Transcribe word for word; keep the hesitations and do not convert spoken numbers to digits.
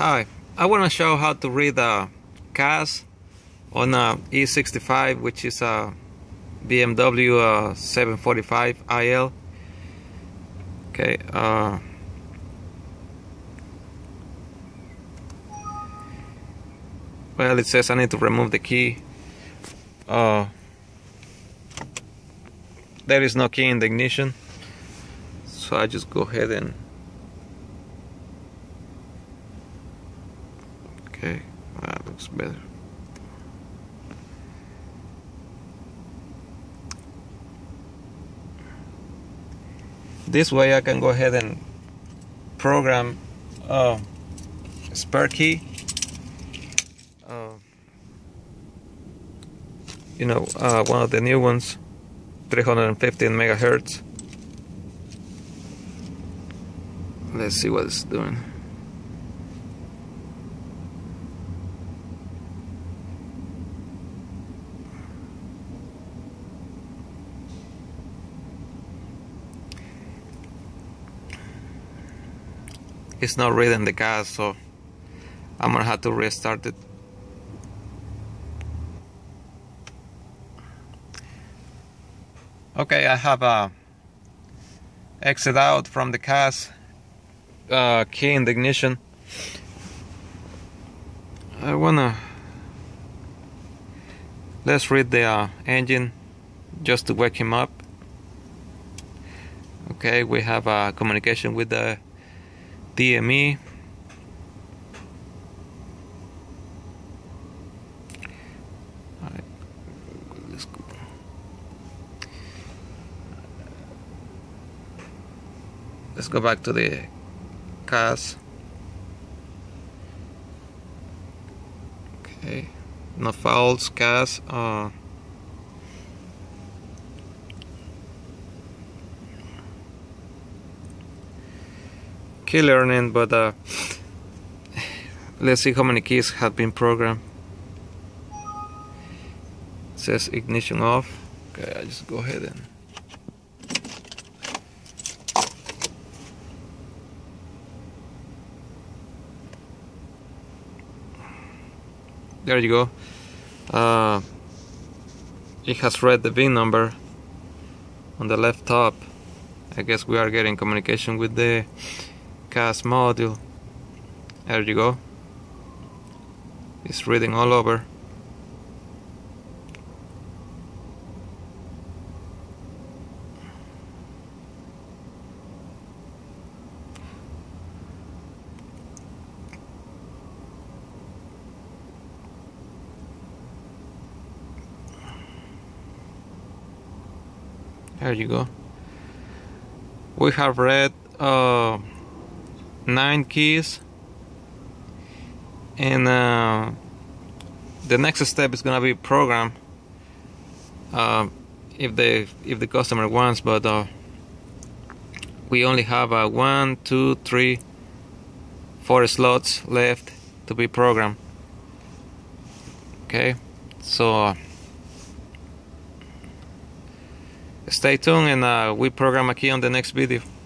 Hi, I want to show how to read a C A S on a E sixty-five, which is a B M W uh, seven forty-five i L. Okay, uh, well, it says I need to remove the key. Uh, there is no key in the ignition, so I just go ahead and okay, that looks better. This way I can go ahead and program uh, a spare key. Uh, you know, uh, one of the new ones, three hundred fifteen megahertz. Let's see what it's doing. It's not reading the C A S, so I'm gonna have to restart it. Okay, I have uh, exit out from the C A S, uh, key in the ignition. I wanna let's read the uh, engine just to wake him up. Okay, we have a uh, communication with the D M E. All right, let's go. Let's go back to the C A S. Okay, no fouls, C A S. Uh, key learning, but uh, let's see how many keys have been programmed. It says ignition off. Okay, I just go ahead and there you go. Uh, it has read the V I N number on the left top. I guess we are getting communication with the C A S module. There you go. It's reading all over. There you go. We have read uh, nine keys, and uh, the next step is gonna be program uh, if the if the customer wants, but uh, we only have uh, one, two, three, four slots left to be programmed. Okay, so uh, stay tuned, and uh, we program a key on the next video.